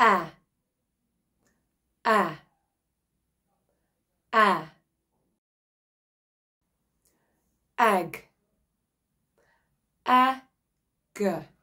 a, egg, egg.